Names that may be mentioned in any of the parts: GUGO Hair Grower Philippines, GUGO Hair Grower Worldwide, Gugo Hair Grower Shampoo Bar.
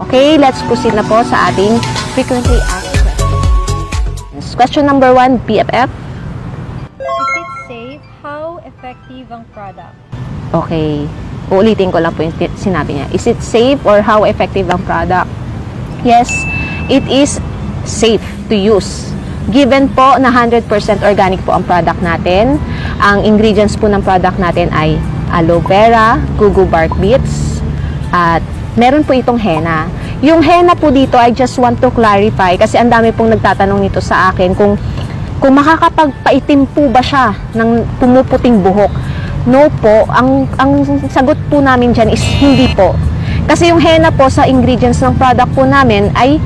Okay, let's proceed na po sa ating frequently asked questions. Question number 1, BFF. Is it safe? How effective ang product? Okay, uulitin ko lang po yung sinabi niya. Is it safe or how effective ang product? Yes, it is safe to use. Given po na 100% organic po ang product natin. Ang ingredients po ng product natin ay aloe vera, gugu bark bits, at meron po itong henna. Yung henna po dito, I just want to clarify kasi ang dami pong nagtatanong nito sa akin kung makakapagpaitim po ba siya ng pumuputing buhok. No po. Ang sagot po namin dyan is hindi po. Kasi yung henna po sa ingredients ng product po namin ay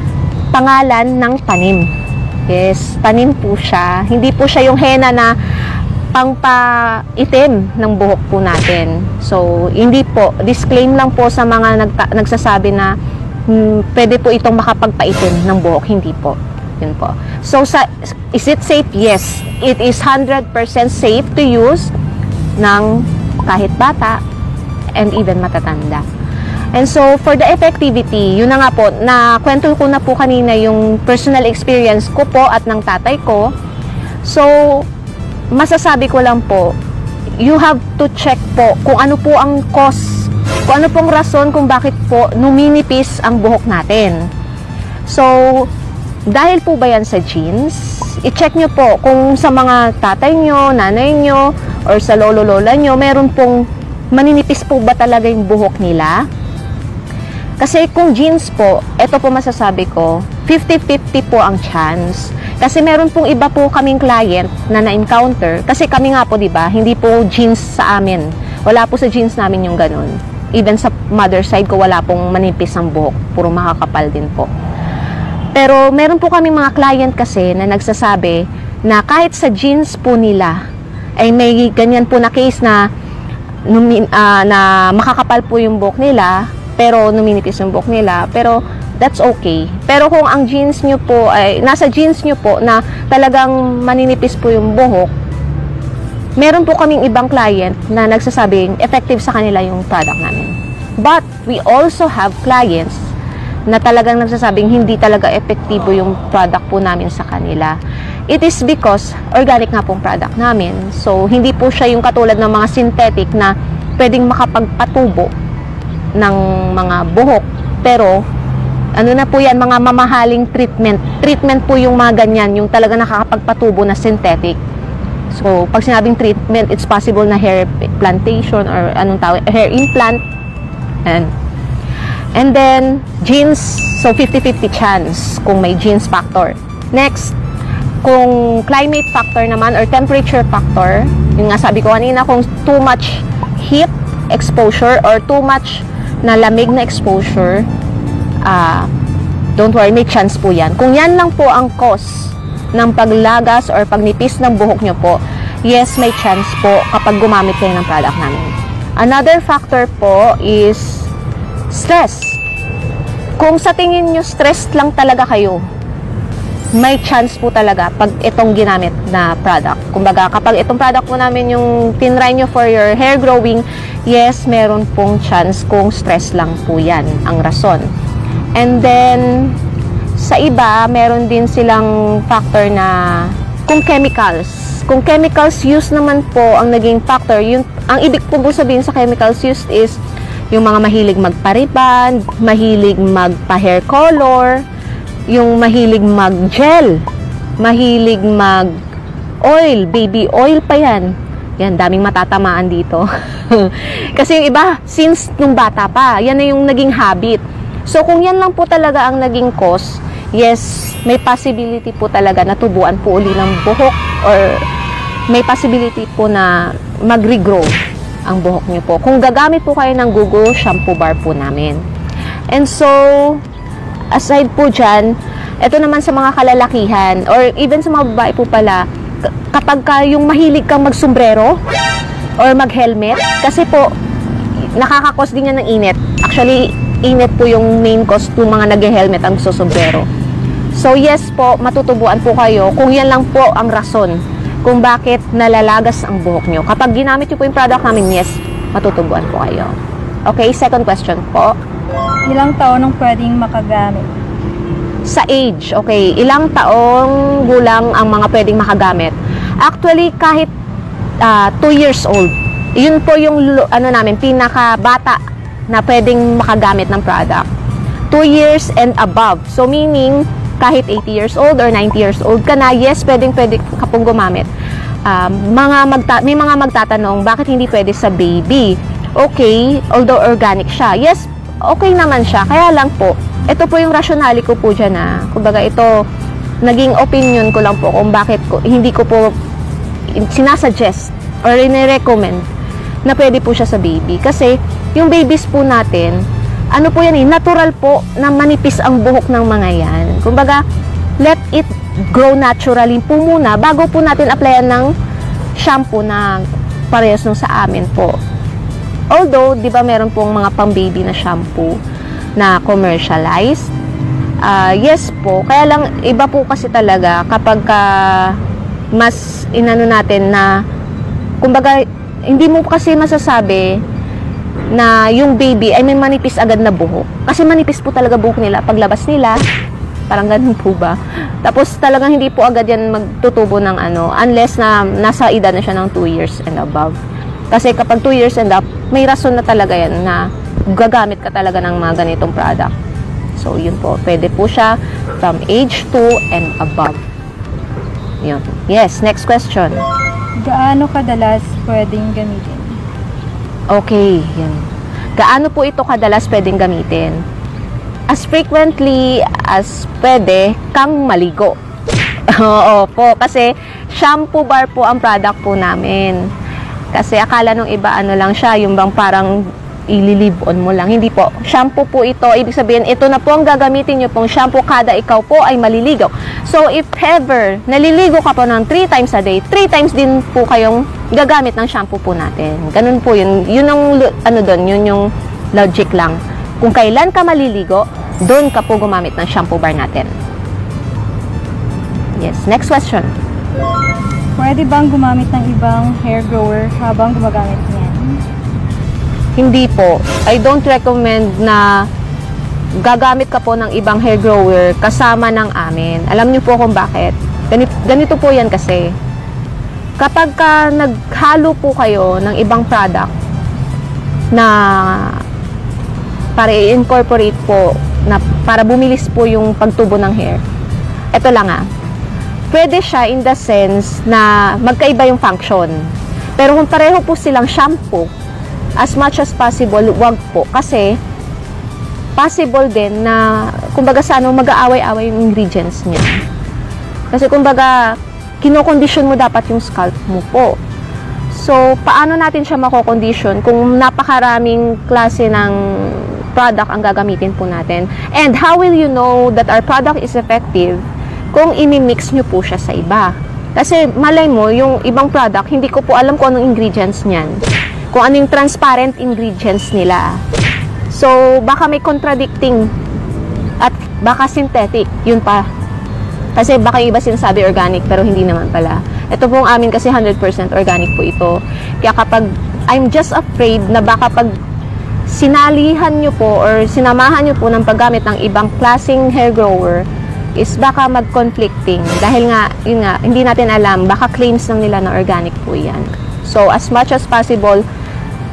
pangalan ng tanim. Yes, tanim po siya. Hindi po siya yung henna na pangpaitim ng buhok po natin. So, hindi po. Disclaim lang po sa mga nagsasabi na pwede po itong makapagpaitim ng buhok. Hindi po. Yun po. So, is it safe? Yes. It is 100% safe to use ng kahit bata and even matatanda. And so, for the effectivity, yun na nga po, nakwento ko na po kanina yung personal experience ko po at ng tatay ko. So, masasabi ko lang po, you have to check po kung ano po ang cause, kung ano pong rason kung bakit po numinipis ang buhok natin. So, dahil po ba yan sa genes? I-check nyo po kung sa mga tatay nyo, nanay nyo, or sa lolo-lola nyo, meron pong maninipis po ba talaga yung buhok nila? Kasi kung genes po, eto po masasabi ko, 50-50 po ang chance. Kasi meron pong iba po kaming client na na-encounter. Kasi kami nga po, di ba, hindi po genes sa amin. Wala po sa genes namin yung ganun. Even sa mother side ko, wala pong manipis ang buhok. Puro makakapal din po. Pero meron po kaming mga client kasi na nagsasabi na kahit sa genes po nila, ay may ganyan po na case na, na makakapal po yung buhok nila, pero numinipis yung buhok nila, pero that's okay. Pero kung ang genes nyo po, ay, nasa genes nyo po na talagang maninipis po yung buhok, meron po kaming ibang client na nagsasabing effective sa kanila yung product namin. But, we also have clients na talagang nagsasabing hindi talaga epektibo yung product po namin sa kanila. It is because organic nga pong product namin. So, hindi po siya yung katulad ng mga synthetic na pwedeng makapagpatubo ng mga buhok. Pero, ano na po yan, mga mamahaling treatment. Treatment po yung mga ganyan, yung talaga nakakapagpatubo na synthetic. So, pag sinabing treatment, it's possible na hair plantation or anong tawag, hair implant. And then, genes, so 50-50 chance kung may genes factor. Next, kung climate factor naman or temperature factor, yung nga sabi ko kanina, kung too much heat exposure or too much na lamig na exposure, don't worry, may chance po yan. Kung yan lang po ang cause ng paglagas or pagnipis ng buhok nyo po, yes, may chance po kapag gumamit kayo ng product namin. Another factor po is stress. Kung sa tingin nyo stressed lang talaga kayo, may chance po talaga pag itong ginamit na product. Kumbaga, kapag itong product po namin yung tinry nyo for your hair growing, yes, meron pong chance kung stress lang po yan ang rason. And then, sa iba, meron din silang factor na kung chemicals. Kung chemicals use naman po ang naging factor, yun, ang ibig po sabihin sa chemicals use is yung mga mahilig magpa-reband, mahilig magpa-hair color, yung mahilig mag-gel, mahilig mag-oil, baby oil pa yan. Yan, daming matatamaan dito. Kasi yung iba, since nung bata pa, yan na yung naging habit. So, kung yan lang po talaga ang naging cause, yes, may possibility po talaga na tubuan po uli ng buhok or may possibility po na mag-regrow ang buhok nyo po. Kung gagamit po kayo ng GUGO shampoo bar po namin. And so, aside po dyan, ito naman sa mga kalalakihan or even sa mga babae po pala, kapag yung mahilig kang magsombrero or mag-helmet, kasi po, nakakakos din yan ng init. Actually, init po yung main cause ng mga nag-helmet ang susombrero. So yes po, matutubuan po kayo kung yan lang po ang rason kung bakit nalalagas ang buhok nyo. Kapag ginamit nyo po yung product namin, yes, matutubuan po kayo. Okay, second question po. Ilang taon ang pwedeng makagamit? Sa age, okay. Ilang taong gulang ang mga pwedeng makagamit? Actually, kahit 2 years old. Yun po yung ano namin, pinakabata na pwedeng makagamit ng product. 2 years and above. So, meaning, kahit 80 years old or 90 years old ka na, yes, pwedeng ka pong gumamit. May mga magtatanong, bakit hindi pwede sa baby? Okay, although organic siya. Yes, okay naman siya, kaya lang po, ito po yung rationale ko po dyan na, kumbaga ito, naging opinion ko lang po kung bakit ko, hindi ko po sinasuggest or inirecommend na pwede po siya sa baby. Kasi yung babies po natin, ano po yan eh, natural po na manipis ang buhok ng mga yan. Kumbaga, let it grow naturally po muna bago po natin applyan ng shampoo na parehas nung sa amin po. Although, di ba meron pong mga pang-baby na shampoo na commercialized? Yes po. Kaya lang, iba po kasi talaga kapag mas inano natin na, kumbaga, hindi mo kasi masasabi na yung baby ay may manipis agad na buhok. Kasi manipis po talaga buhok nila. Paglabas nila, parang ganun po ba? Tapos talagang hindi po agad yan magtutubo ng ano, unless na nasa edad na siya ng 2 years and above. Kasi kapag 2 years and up, may rason na talaga yan na gagamit ka talaga ng mga ganitong product. So, yun po. Pwede po siya from age 2 and above. Yun. Yes, next question. Gaano kadalas pwedeng gamitin? Okay, yun. Gaano po ito kadalas pwedeng gamitin? As frequently as pwede kang maligo. Oo po. Kasi shampoo bar po ang product po namin. Kasi akala nung iba ano lang siya, yung bang parang ililive on mo lang. Hindi po. Shampoo po ito. Ibig sabihin, ito na po ang gagamitin nyo pong shampoo kada ikaw po ay maliligo. So, if ever naliligo ka po ng 3 times a day, 3 times din po kayong gagamit ng shampoo po natin. Ganun po yun. Yun ang, ano dun, yun yung logic lang. Kung kailan ka maliligo, doon ka po gumamit ng shampoo bar natin. Yes. Next question. Pwede bang gumamit ng ibang hair grower habang gumagamit niyan? Hindi po. I don't recommend na gagamit ka po ng ibang hair grower kasama ng amin. Alam niyo po kung bakit. Ganito po yan kasi. Kapag ka naghalo po kayo ng ibang product na para i-incorporate po, na para bumilis po yung pagtubo ng hair. Ito lang ah. Pwede siya in the sense na magkaiba yung function. Pero kung pareho po silang shampoo, as much as possible, wag po. Kasi, possible din na, kumbaga sa ano, mag-aaway-aaway yung ingredients niya. Kasi kumbaga, kinokondisyon mo dapat yung scalp mo po. So, paano natin siya makokondisyon kung napakaraming klase ng product ang gagamitin po natin? And how will you know that our product is effective kung imimix nyo po siya sa iba? Kasi malay mo, yung ibang product, hindi ko po alam kung anong ingredients niyan. Kung ano yung transparent ingredients nila. So, baka may contradicting at baka synthetic. Yun pa. Kasi baka yung iba sinasabi organic, pero hindi naman pala. Ito pong amin kasi 100% organic po ito. Kaya kapag, I'm just afraid na baka pag sinalihan nyo po or sinamahan nyo po ng paggamit ng ibang klaseng hair grower, is baka mag-conflicting dahil nga, yun nga, hindi natin alam, baka claims lang nila na organic po yan. So, as much as possible,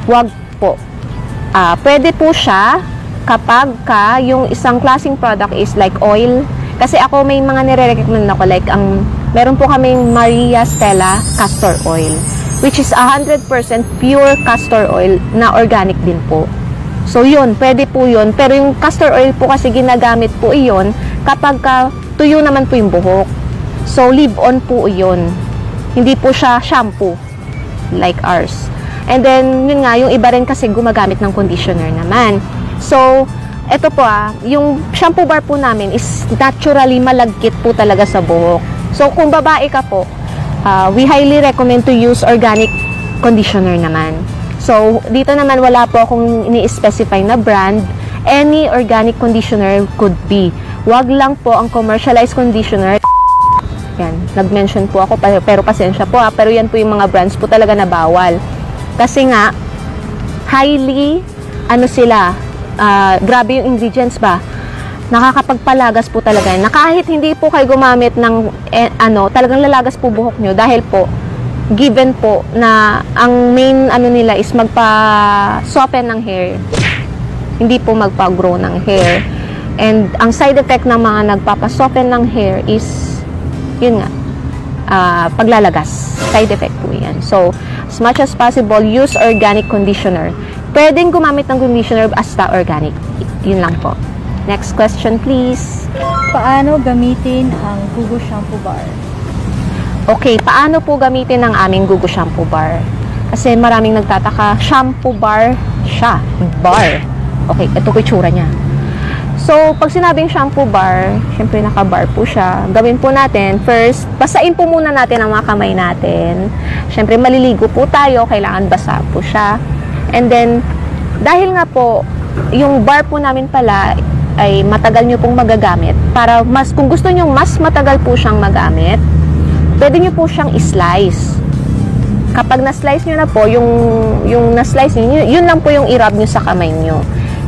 wag po. Pwede po siya kapag ka yung isang klaseng product is like oil. Kasi ako may mga nire-recommend ako like ang, meron po kaming Maria Stella castor oil which is 100% pure castor oil na organic din po. So, yun, pwede po yun. Pero yung castor oil po kasi ginagamit po iyon kapag tuyo naman po yung buhok. So, leave-on po yun. Hindi po siya shampoo like ours. And then, yun nga, yung iba rin kasi gumagamit ng conditioner naman. So, eto po yung shampoo bar po namin is naturally malagkit po talaga sa buhok. So, kung babae ka po, we highly recommend to use organic conditioner naman. So, dito naman wala po akong ini-specify na brand. Any organic conditioner could be. Wag lang po ang commercialized conditioner. Yan, nag-mention po ako, pero pasensya po. Pero yan po yung mga brands po talaga na bawal. Kasi nga, highly, ano sila, grabe yung ingredients ba. Nakakapagpalagas po talaga. Na kahit hindi po kayo gumamit ng talagang lalagas po buhok nyo dahil po given po na ang main nila is magpa-soften ng hair. Hindi po magpa-grow ng hair. And ang side effect ng mga nagpapa-soften ng hair is yun nga, paglalagas. Side effect po yan. So, as much as possible, use organic conditioner. Pwedeng gumamit ng conditioner basta organic. Yun lang po. Next question, please. Paano gamitin ang GUGO Shampoo Bar? Okay, paano po gamitin ang aming GUGO Shampoo Bar? Kasi maraming nagtataka, shampoo bar siya. Bar. Okay, ito po itsura niya. So, pag sinabing shampoo bar, syempre naka-bar po siya. Gawin po natin, first, basain po muna natin ang mga kamay natin. Syempre, maliligo po tayo, kailangan basa po siya. And then, dahil nga po, yung bar po namin pala, ay matagal nyo pong magagamit. Para mas, kung gusto nyo mas matagal po siyang magamit, pwede nyo po siyang i-slice. Kapag na-slice nyo na po, yung na-slice nyo, yun lang po yung i-rub nyo sa kamay nyo.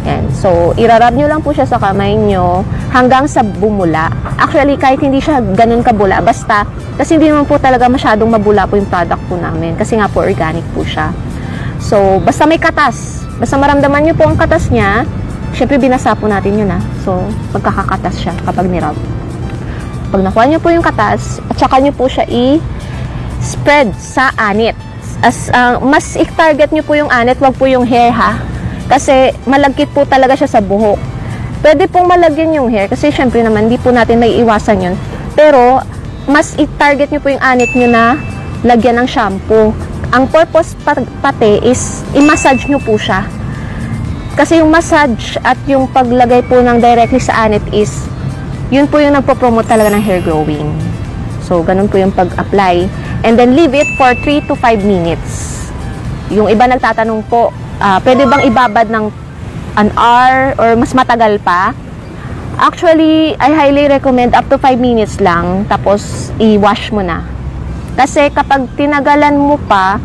Yan. So, i-rub nyo lang po siya sa kamay nyo hanggang sa bumula. Actually, kahit hindi siya ganun kabula, basta, kasi hindi naman po talaga masyadong mabula po yung product po namin. Kasi nga po, organic po siya. So, basta may katas. Basta maramdaman nyo po ang katas niya, siyempre, binasa po natin yun, ha. So, magkakakatas siya kapag nirub. Pag nakuha nyo po yung katas, at saka nyo po siya i-spread sa anit. Mas i-target nyo po yung anit, wag po yung hair, ha. Kasi, malagkit po talaga siya sa buhok. Pwede pong malagyan yung hair, kasi siyempre naman, hindi po natin may iwasan yun. Pero, mas i-target nyo po yung anit nyo na lagyan ng shampoo. Ang purpose pati is, i-massage nyo po siya. Kasi yung massage at yung paglagay po ng directly sa anit is, yun po yung nagpo-promote talaga ng hair growing. So, ganun po yung pag-apply. And then, leave it for 3 to 5 minutes. Yung iba nagtatanong po, pwede bang ibabad ng an hour or mas matagal pa? Actually, I highly recommend up to 5 minutes lang, tapos i-wash mo na. Kasi kapag tinagalan mo pa,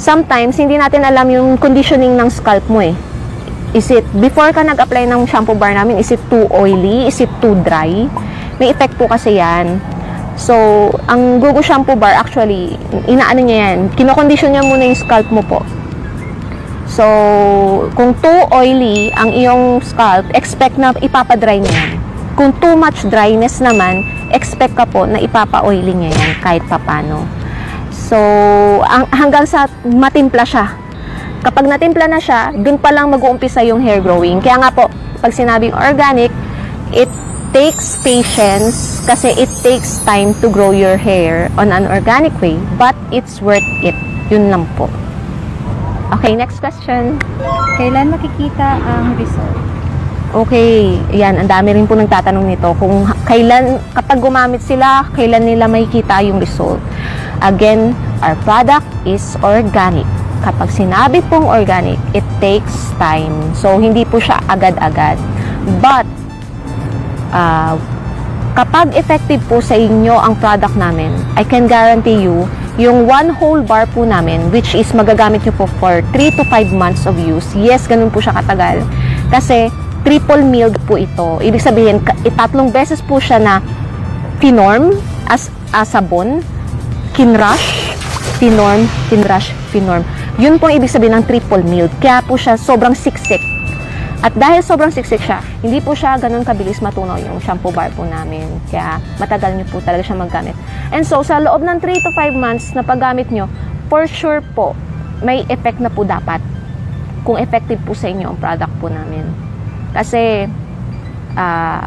sometimes hindi natin alam yung conditioning ng scalp mo eh. Is it, before ka nag-apply ng shampoo bar namin, is it too oily? Is it too dry? May effect po kasi yan. So, ang GUGO Shampoo Bar, actually, inaano niya yan. Kino-condition niya muna yung scalp mo po. So, kung too oily ang iyong scalp, expect na ipapadry niya yan. Kung too much dryness naman, expect ka po na ipapa-oily niya yan kahit papano. So, hanggang sa matimpla siya. Kapag natimpla na siya, dun pa lang mag-uumpisa yung hair growing. Kaya nga po, pag sinabing organic, it takes patience kasi it takes time to grow your hair on an organic way, but it's worth it. Yun lang po. Okay, next question. Kailan makikita ang result? Okay, yan. Ang dami rin po nagtatanong nito. Kung kailan, kapag gumamit sila, kailan nila makikita yung result. Again, our product is organic. Kapag sinabi pong organic, it takes time. So, hindi po siya agad-agad. But, kapag effective po sa inyo ang product namin, I can guarantee you, yung one whole bar po namin, which is magagamit nyo po for 3 to 5 months of use. Yes, ganun po siya katagal. Kasi, triple milled po ito. Ibig sabihin, 3 beses po siya na tinorm as sabon, kinrush, tinorm, kinrush, pinorm. Yun pong ibig sabihin ng triple milled. Kaya po siya sobrang siksik. At dahil sobrang siksik siya, hindi po siya ganun kabilis matunaw yung shampoo bar po namin. Kaya matagal nyo po talaga siya maggamit. And so, sa loob ng 3 to 5 months na paggamit nyo, for sure po, may effect na po dapat kung effective po sa inyo ang product po namin. Kasi,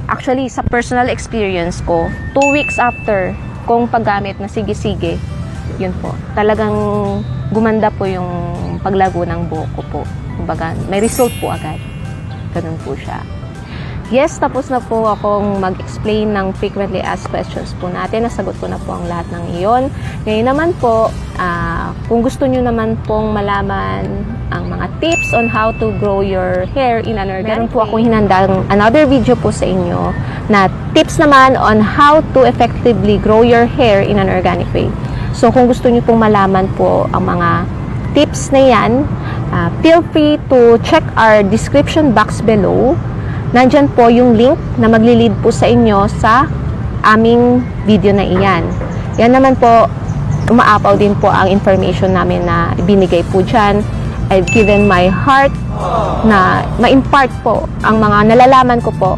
actually, sa personal experience ko, 2 weeks after kung paggamit na sige-sige, yun po, talagang gumanda po yung paglago ng buhok ko po. Kumbaga, may result po agad. Ganun po siya. Yes, tapos na po akong mag-explain ng frequently asked questions po natin. Nasagot ko na po ang lahat ng iyon. Ngayon naman po, kung gusto nyo naman pong malaman ang mga tips on how to grow your hair in an organic way, meron po akong hinandang another video po sa inyo na tips naman on how to effectively grow your hair in an organic way. So, kung gusto nyo pong malaman po ang mga tips na yan, Feel free to check our description box below. Nandyan po yung link na maglilid po sa inyo sa aming video na iyan. Yan naman po, umaapaw din po ang information namin na binigay po dyan. I've given my heart na ma-impart po ang mga nalalaman ko po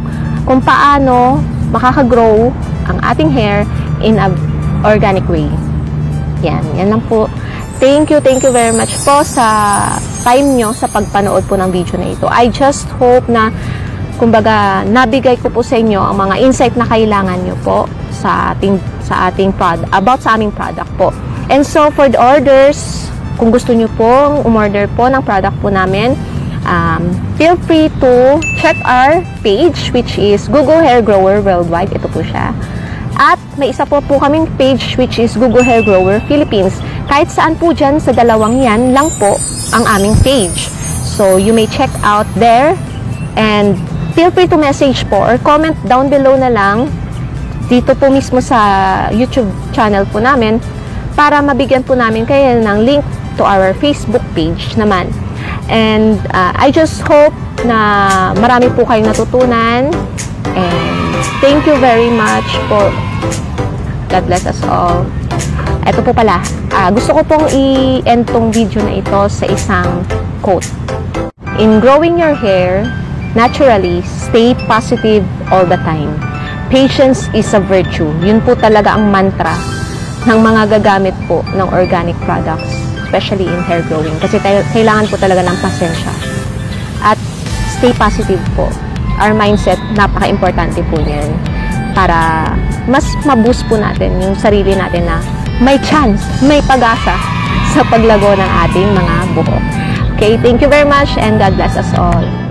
kung paano makakagrow ang ating hair in an organic way. Yan, yan lang po. Thank you very much po sa time nyo sa pagpanood po ng video na ito. I just hope na, kumbaga, nabigay ko po sa inyo ang mga insight na kailangan nyo po sa ating product, about sa aming product po. And so, for the orders, kung gusto nyo pong umorder po ng product po namin, feel free to check our page, which is GUGO Hair Grower Worldwide. Ito po siya. At may isa po kaming page, which is GUGO Hair Grower Philippines. Kahit saan po dyan, sa dalawang yan lang po ang aming page. So, you may check out there. And feel free to message po or comment down below na lang dito po mismo sa YouTube channel po namin para mabigyan po namin kayo ng link to our Facebook page naman. And I just hope na marami po kayong natutunan. And thank you very much po. God bless us all. Ito po pala, gusto ko pong i-end tong video na ito sa isang quote. In growing your hair naturally, stay positive all the time. Patience is a virtue. Yun po talaga ang mantra ng mga gagamit po ng organic products, especially in hair growing. Kasi kailangan po talaga ng pasensya. At stay positive po. Our mindset, napaka-importante po niyan. Para mas maboost po natin yung sarili natin na may chance, may pag-asa sa paglago ng ating mga buhok. Okay, thank you very much and God bless us all.